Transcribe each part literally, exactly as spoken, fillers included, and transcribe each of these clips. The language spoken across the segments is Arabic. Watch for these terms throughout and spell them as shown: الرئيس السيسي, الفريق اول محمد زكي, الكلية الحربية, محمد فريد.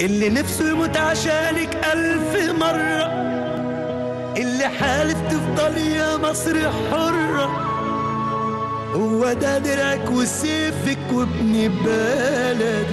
اللي نفسه يموت عشانك ألف مرة، اللي حالف تفضل يا مصر حرة، هو ده درعك وسيفك وابن بلدك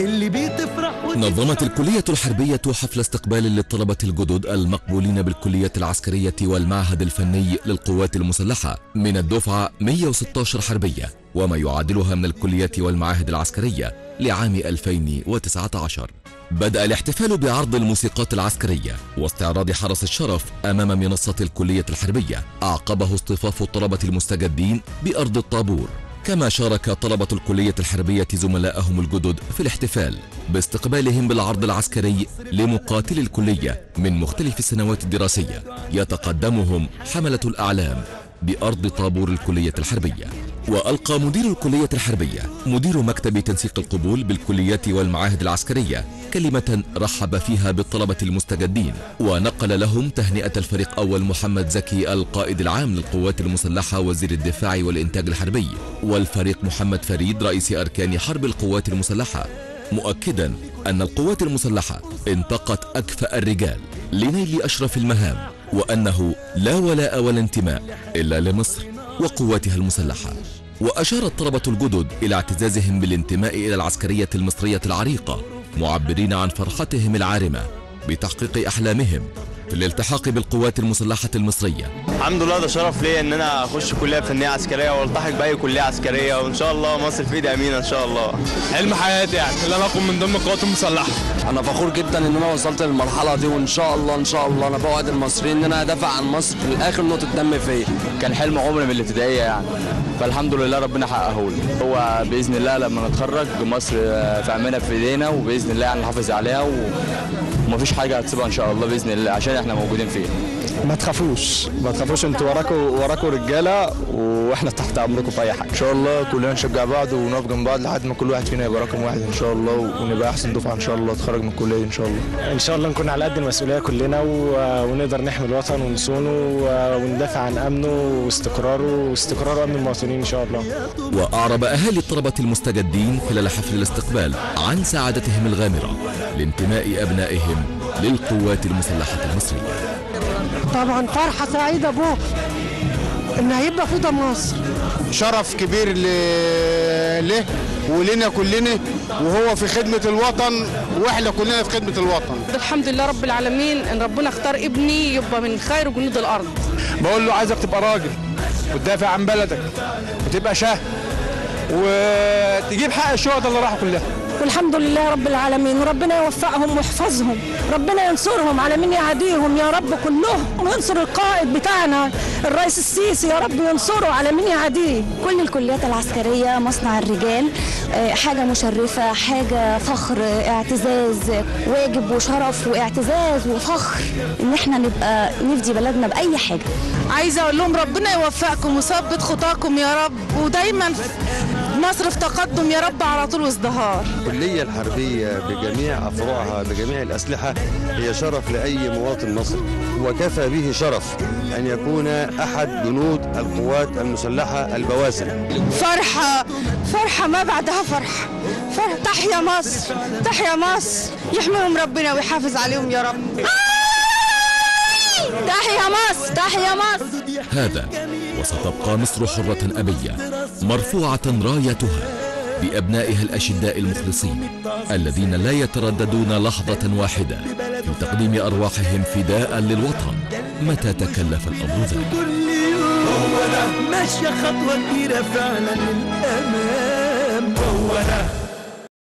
اللي بتفرح. نظمت الكلية الحربية حفل استقبال للطلبة الجدد المقبولين بالكلية العسكرية والمعهد الفني للقوات المسلحة من الدفعة مئة وستة عشر حربية وما يعادلها من الكلية والمعاهد العسكرية لعام ألفين وتسعة عشر. بدأ الاحتفال بعرض الموسيقات العسكرية واستعراض حرس الشرف أمام منصة الكلية الحربية، أعقبه اصطفاف الطلبة المستجدين بأرض الطابور. كما شارك طلبة الكلية الحربية زملائهم الجدد في الاحتفال باستقبالهم بالعرض العسكري لمقاتلي الكلية من مختلف السنوات الدراسية، يتقدمهم حملة الأعلام بأرض طابور الكلية الحربية. وألقى مدير الكلية الحربية مدير مكتب تنسيق القبول بالكليات والمعاهد العسكرية كلمة رحب فيها بالطلبة المستجدين، ونقل لهم تهنئة الفريق اول محمد زكي القائد العام للقوات المسلحة وزير الدفاع والإنتاج الحربي، والفريق محمد فريد رئيس أركان حرب القوات المسلحة، مؤكدا أن القوات المسلحة انتقت أكفأ الرجال لنيل أشرف المهام، وأنه لا ولاء ولا انتماء إلا لمصر وقواتها المسلحة. وأشار الطلبة الجدد إلى اعتزازهم بالانتماء إلى العسكرية المصرية العريقة، معبرين عن فرحتهم العارمة بتحقيق أحلامهم في الالتحاق بالقوات المسلحة المصرية. الحمد لله، ده شرف ليا ان انا اخش كلية فنية عسكرية والتحق باي كلية عسكرية، وان شاء الله مصر في ايد امينة ان شاء الله. حلم حياتي يعني ان انا اكون من ضمن القوات المسلحة. انا فخور جدا ان انا وصلت للمرحلة دي، وان شاء الله ان شاء الله انا بوعد المصريين ان انا ادافع عن مصر لاخر نقطة دم فيا. كان حلم عمري من الابتدائية يعني، فالحمد لله ربنا حققه لي. هو باذن الله لما نتخرج مصر في امانة في ايدينا، وباذن الله يعني نحافظ عليها و... ومفيش حاجة هتسيبها ان شاء الله باذن الله، عشان احنا موجودين فيه. ما تخافوش ما تخافوش، انتوا وراكوا وراكوا رجاله، واحنا تحت امركم في اي حاجه ان شاء الله. كلنا نشجع بعض ونقف جنب بعض لحد ما كل واحد فينا يبقى رقم واحد ان شاء الله، ونبقى احسن دفعه ان شاء الله تخرج من الكليه ان شاء الله. ان شاء الله نكون على قد المسؤوليه كلنا، ونقدر نحمي الوطن ونصونه وندافع عن امنه واستقراره واستقرار امن المواطنين ان شاء الله. واعرب اهالي الطلبه المستجدين خلال حفل الاستقبال عن سعادتهم الغامره لانتماء ابنائهم للقوات المسلحه المصريه. طبعا فرحه سعيده بوك ان هيبقى في مصر. شرف كبير له ولنا كلنا، وهو في خدمه الوطن واحنا كلنا في خدمه الوطن. الحمد لله رب العالمين ان ربنا اختار ابني يبقى من خير جنود الارض. بقول له عايزك تبقى راجل وتدافع عن بلدك وتبقى شاه وتجيب حق الشهداء اللي راحوا كلها. والحمد لله رب العالمين، ربنا يوفقهم ويحفظهم، ربنا ينصرهم على من يعاديهم يا رب كلهم، وينصر القائد بتاعنا الرئيس السيسي يا رب، ينصره على من يعاديه. كل الكليات العسكرية مصنع الرجال، حاجة مشرفة، حاجة فخر، اعتزاز، واجب وشرف واعتزاز وفخر ان احنا نبقى نفدي بلدنا بأي حاجة. عايزة اقول لهم ربنا يوفقكم ويثبت خطاكم يا رب، ودايما مصر في تقدم يا رب على طول وازدهار. الكلية الحربية بجميع أفرعها بجميع الأسلحة هي شرف لأي مواطن مصري، وكفى به شرف أن يكون أحد جنود القوات المسلحة البواسل. فرحة فرحة ما بعدها فرحة، فرحة. تحيا مصر تحيا مصر، يحميهم ربنا ويحافظ عليهم يا رب. تحيا مصر تحيا مصر. هذا وستبقى مصر حرة أبية مرفوعة رايتها بأبنائها الأشداء المخلصين الذين لا يترددون لحظة واحدة في تقديم أرواحهم فداء للوطن متى تكلف الأمر ذلك. هو ده ماشية خطوة كبيرة فعلا للأمام، هو ده.